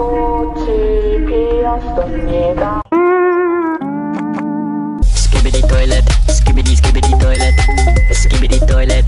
꽃이 피었습니다. Skibidi toilet, skibidi skibidi toilet, skibidi toilet.